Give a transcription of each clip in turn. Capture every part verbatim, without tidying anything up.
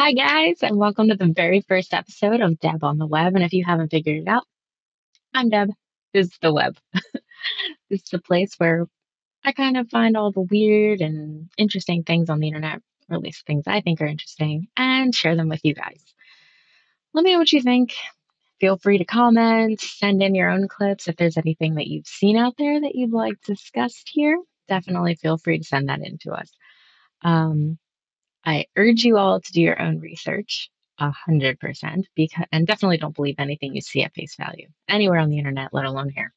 Hi, guys, and welcome to the very first episode of Deb on the Web. And if you haven't figured it out, I'm Deb. This is the web. This is the place where I kind of find all the weird and interesting things on the internet, or at least things I think are interesting, and share them with you guys. Let me know what you think. Feel free to comment, send in your own clips. If there's anything that you've seen out there that you'd like discussed here, definitely feel free to send that in to us. Um, I urge you all to do your own research, one hundred percent, because, and definitely don't believe anything you see at face value, anywhere on the internet, let alone here.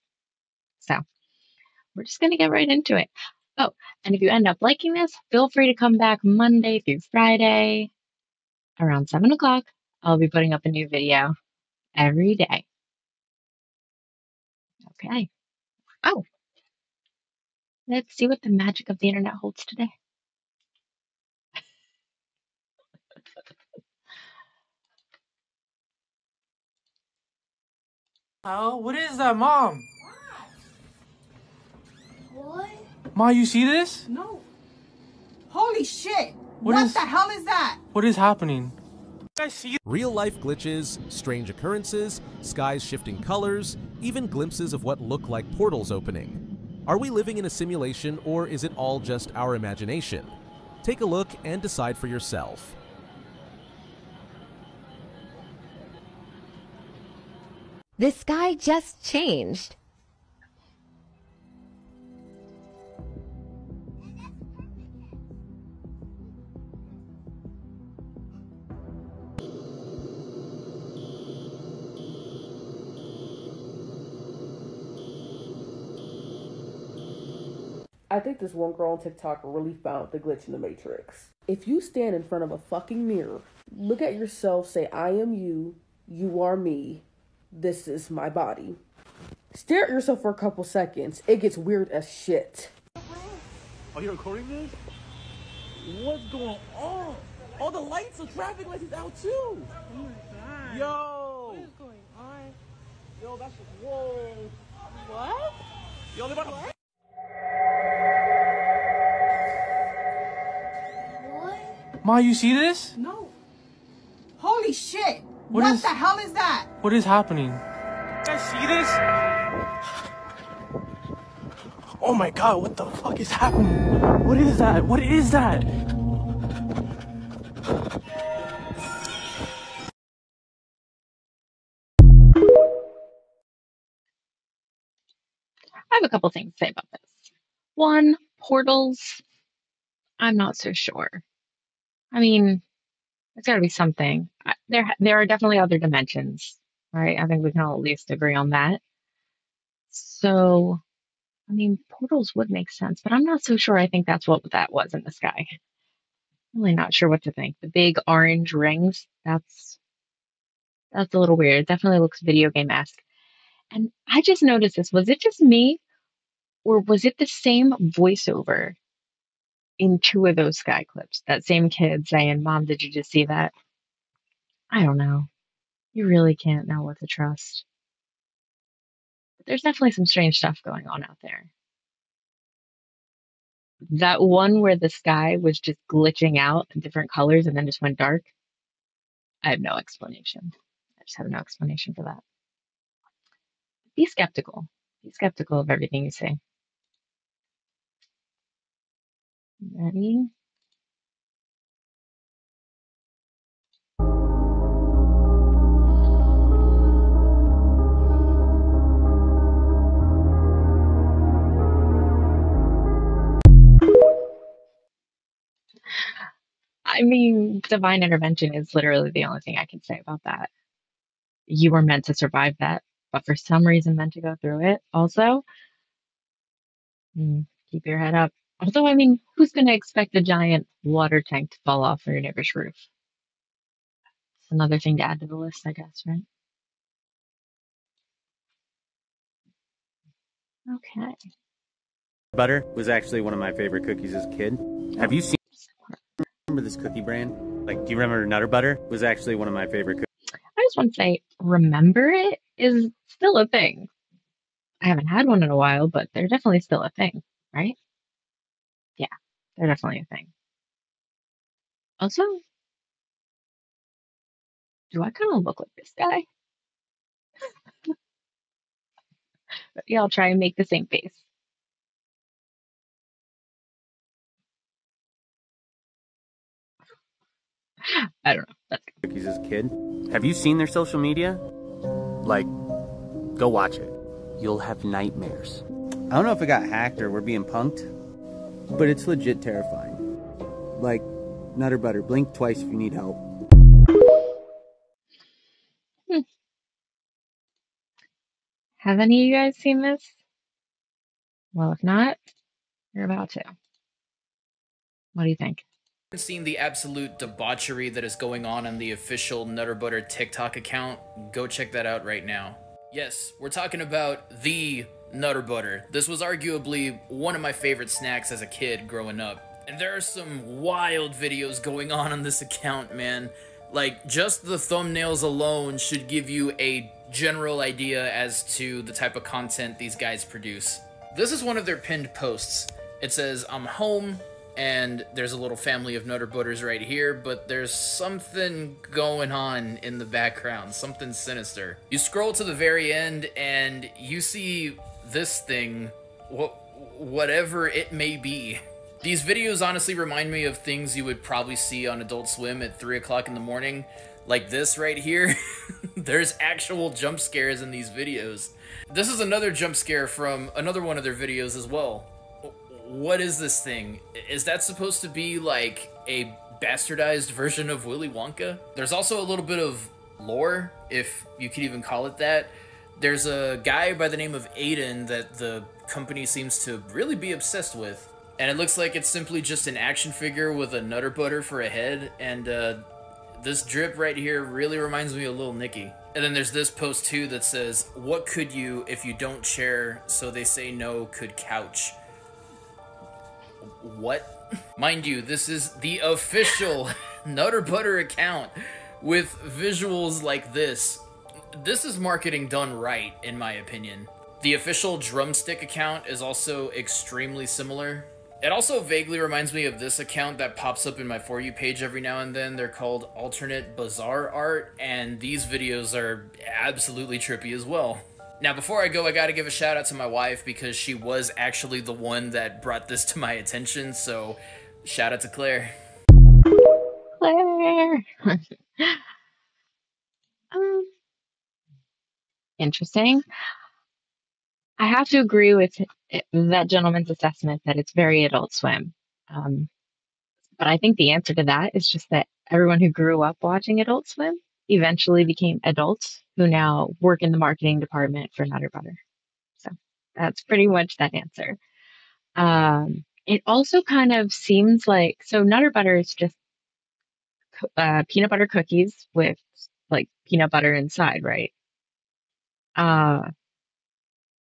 So we're just going to get right into it. Oh, and if you end up liking this, feel free to come back Monday through Friday around seven o'clock. I'll be putting up a new video every day. Okay. Oh, let's see what the magic of the internet holds today. Oh, what is that, Mom? What? What? Ma, you see this? No. Holy shit. What, what is, the hell is that? What is happening? I see real-life glitches, strange occurrences, skies shifting colors, even glimpses of what look like portals opening. Are we living in a simulation, or is it all just our imagination? Take a look and decide for yourself. The sky just changed. I think this one girl on TikTok really found the glitch in the Matrix. If you stand in front of a fucking mirror, look at yourself, say, I am you, you are me. This is my body. Stare at yourself for a couple seconds. It gets weird as shit. Are you recording this? What's going on? All the lights, the traffic lights is out too. Oh my god. Yo. What is going on? Yo, that's just, whoa. What? Yo, they're about to. What? What? Ma, you see this? No. Holy shit. What, what is, the hell is that? What is happening? You guys see this? Oh my god, what the fuck is happening? What is that? What is that? I have a couple things to say about this. One, portals. I'm not so sure. I mean, there's got to be something. There, there are definitely other dimensions, right? I think we can all at least agree on that. So, I mean, portals would make sense, but I'm not so sure I think that's what that was in the sky. Really not sure what to think. The big orange rings, that's, that's a little weird. It definitely looks video game-esque. And I just noticed this. Was it just me, or was it the same voiceover in two of those sky clips? That same kid saying, Mom, did you just see that? I don't know. You really can't know what to trust. But there's definitely some strange stuff going on out there. That one where the sky was just glitching out in different colors and then just went dark. I have no explanation. I just have no explanation for that. Be skeptical. Be skeptical of everything you see. Ready? I mean, divine intervention is literally the only thing I can say about that. You were meant to survive that, but for some reason meant to go through it. Also, keep your head up. Although, I mean, who's going to expect a giant water tank to fall off your neighbor's roof? It's another thing to add to the list, I guess, right? Okay. Butter was actually one of my favorite cookies as a kid. Have you seen? Remember this cookie brand? Like, do you remember Nutter Butter was actually one of my favorite cookies? I just want to say, remember it is still a thing. I haven't had one in a while, but they're definitely still a thing, right? Yeah, they're definitely a thing. Also, do I kind of look like this guy? Yeah, I'll try and make the same face. I don't know. That's good. He's his kid. Have you seen their social media? Like, go watch it. You'll have nightmares. I don't know if it got hacked or we're being punked, but it's legit terrifying. Like, Nutter Butter, blink twice if you need help. Hmm. Have any of you guys seen this? Well, if not, you're about to. What do you think? Seen the absolute debauchery that is going on on the official Nutter Butter TikTok account, go check that out right now. Yes, we're talking about the Nutter Butter. This was arguably one of my favorite snacks as a kid growing up. And there are some wild videos going on on this account, man. Like, just the thumbnails alone should give you a general idea as to the type of content these guys produce. This is one of their pinned posts. It says, "I'm home," and there's a little family of Nutter Butters right here, but there's something going on in the background, something sinister. You scroll to the very end and you see this thing, wh whatever it may be. These videos honestly remind me of things you would probably see on Adult Swim at three o'clock in the morning, like this right here. There's actual jump scares in these videos. This is another jump scare from another one of their videos as well. What is this thing? Is that supposed to be like a bastardized version of Willy Wonka? There's also a little bit of lore, if you could even call it that. There's a guy by the name of Aiden that the company seems to really be obsessed with. And it looks like it's simply just an action figure with a Nutter Butter for a head. And uh, this drip right here really reminds me of Lil' Nicky. And then there's this post too that says, "What could you if you don't share, so they say no could couch." What? Mind you, this is the official Nutter Butter account with visuals like this. This is marketing done right, in my opinion. The official Drumstick account is also extremely similar. It also vaguely reminds me of this account that pops up in my For You page every now and then. They're called Alternate Bizarre Art, and these videos are absolutely trippy as well. Now, before I go, I gotta give a shout out to my wife because she was actually the one that brought this to my attention, so shout out to Claire. Claire! um, interesting. I have to agree with it, that gentleman's assessment that it's very Adult Swim. Um, but I think the answer to that is just that everyone who grew up watching Adult Swim eventually became adults who now work in the marketing department for Nutter Butter. So that's pretty much that answer. Um, it also kind of seems like, so Nutter Butter is just uh, peanut butter cookies with like peanut butter inside, right? Uh,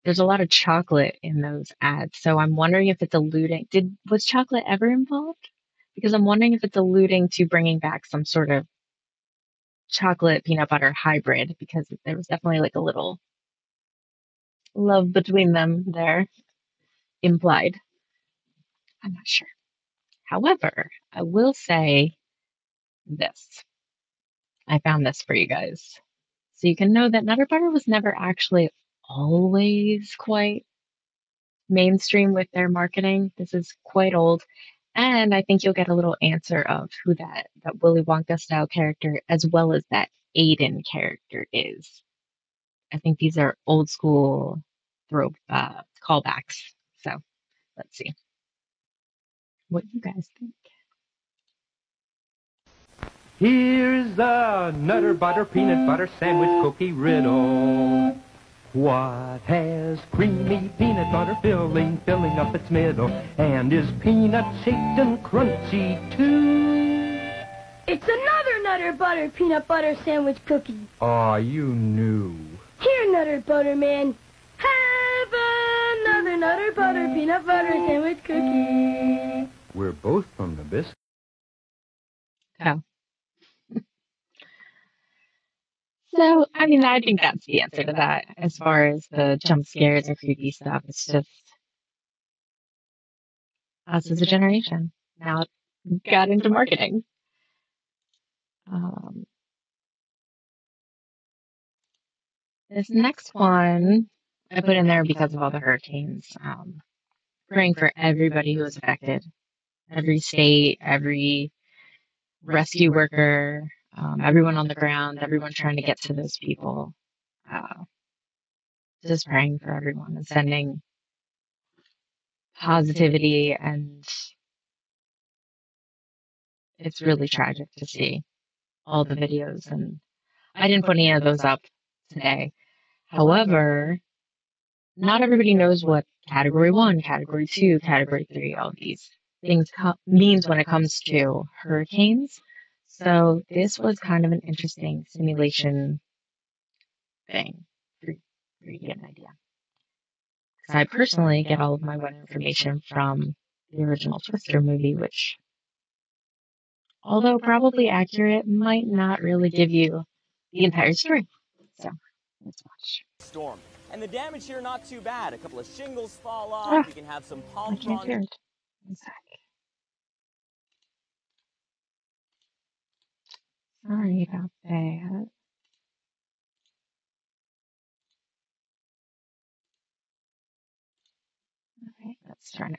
there's a lot of chocolate in those ads. So I'm wondering if it's alluding, did, was chocolate ever involved? Because I'm wondering if it's alluding to bringing back some sort of chocolate peanut butter hybrid, because there was definitely like a little love between them there implied. I'm not sure. However, I will say this. I found this for you guys, so you can know that Nutter Butter was never actually always quite mainstream with their marketing. This is quite old. And I think you'll get a little answer of who that, that Willy Wonka style character, as well as that Aiden character is. I think these are old school throw uh, callbacks. So let's see what you guys think. Here's the Nutter Butter peanut butter sandwich cookie riddle. What has creamy peanut butter filling, filling up its middle, and is peanut shaped and crunchy too? It's another Nutter Butter peanut butter sandwich cookie. Aw, you knew. Here, Nutter Butter Man, have another Nutter Butter peanut butter sandwich cookie. We're both from Nabisco. Oh. So, I mean, I think that's the answer to that as far as the jump scares and creepy stuff. It's just us as a generation now got into marketing. Um, This next one I put in there because of all the hurricanes. Um, praying for everybody who was affected, every state, every rescue worker, um, everyone on the ground, everyone trying to get to those people. Uh, just praying for everyone and sending positivity. And it's really tragic to see all the videos, and I didn't put any of those up today. However, not everybody knows what category one, category two, category three, all these things co- means when it comes to hurricanes. So this was kind of an interesting simulation thing for you to get an idea. Because I personally get all of my weather information from the original Twister movie, which, although probably accurate, might not really give you the entire story. So let's watch. Storm. And the damage here, not too bad. A couple of shingles fall off. Ah, you can have some palm fronds. Sorry about that. Okay, let's try now.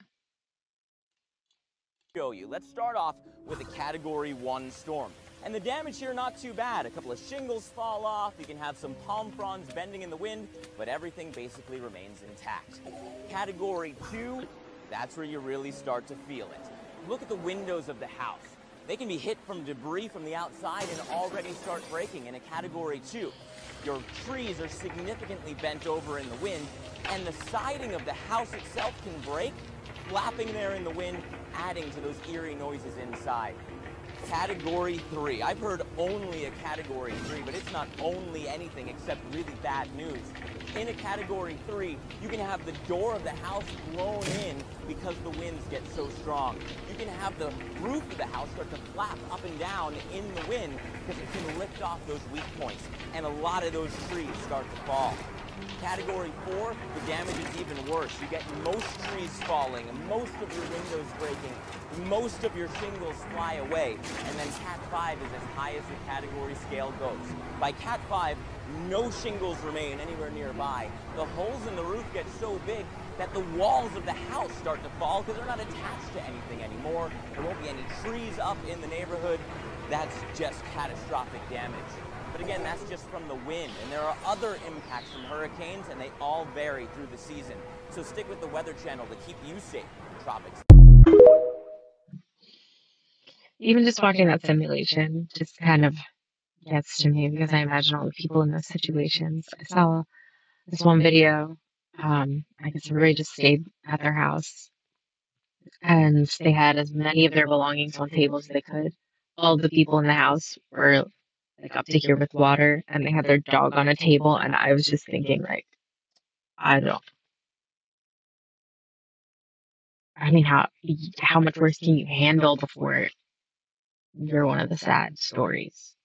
Show you. Let's start off with a category one storm. And the damage here, not too bad. A couple of shingles fall off, you can have some palm fronds bending in the wind, but everything basically remains intact. Category two, that's where you really start to feel it. Look at the windows of the house. They can be hit from debris from the outside and already start breaking in a category two. Your trees are significantly bent over in the wind, and the siding of the house itself can break, flapping there in the wind, adding to those eerie noises inside. Category three. I've heard only a category three, but it's not only anything except really bad news. In a category three, you can have the door of the house blown in because the winds get so strong. You can have the roof of the house start to flap up and down in the wind because it can lift off those weak points, and a lot of those trees start to fall. Category four, the damage is even worse. You get most trees falling, most of your windows breaking, most of your shingles fly away, and then Cat five is as high as the category scale goes. By Cat five, no shingles remain anywhere nearby. The holes in the roof get so big that the walls of the house start to fall because they're not attached to anything anymore. There won't be any trees up in the neighborhood. That's just catastrophic damage. But again, that's just from the wind, and there are other impacts from hurricanes, and they all vary through the season. So stick with the Weather Channel to keep you safe in the tropics. Even just watching that simulation just kind of gets to me, because I imagine all the people in those situations. I saw this one video. Um, I guess everybody just stayed at their house, and they had as many of their belongings on tables as they could. All the people in the house were like up to here with water, and they had their dog on a table, and I was just thinking, like, I don't. I mean, how how much worse can you handle before you're one of the sad stories?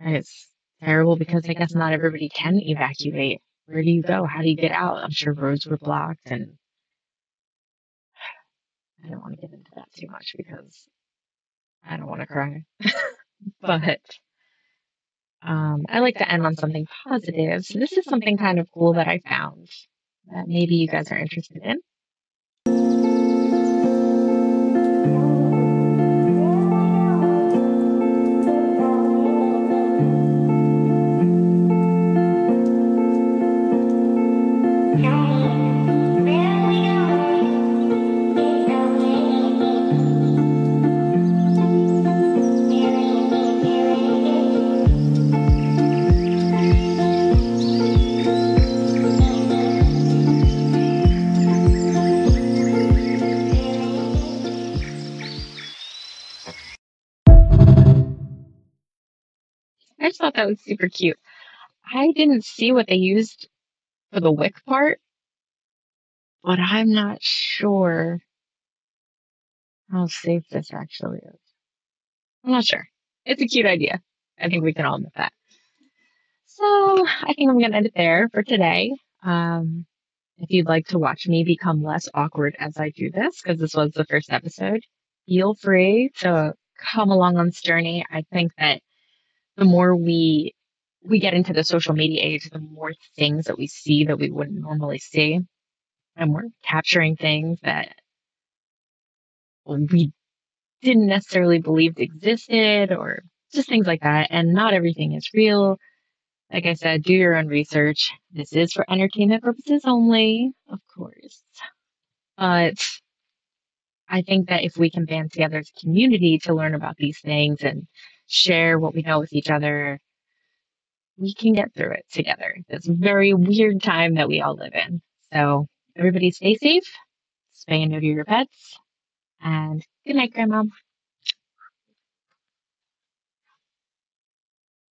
And it's terrible because I guess not everybody can evacuate. Where do you go? How do you get out? I'm sure roads were blocked, and I don't want to get into that too much because I don't want to cry. But um, I like to end on something positive. So this is something kind of cool that I found that maybe you guys are interested in. That was super cute. I didn't see what they used for the wick part, but I'm not sure how safe this actually is. I'm not sure. It's a cute idea. I think we can all admit that. So I think I'm going to end it there for today. Um, if you'd like to watch me become less awkward as I do this, because this was the first episode, feel free to come along on this journey. I think that the more we we get into the social media age, the more things that we see that we wouldn't normally see. And we're capturing things that we didn't necessarily believe existed, or just things like that. And not everything is real. Like I said, do your own research. This is for entertainment purposes only, of course. But I think that if we can band together as a community to learn about these things and share what we know with each other, we can get through it together. This very weird time that we all live in. So everybody stay safe, spay and neuter your pets, and good night, Grandma.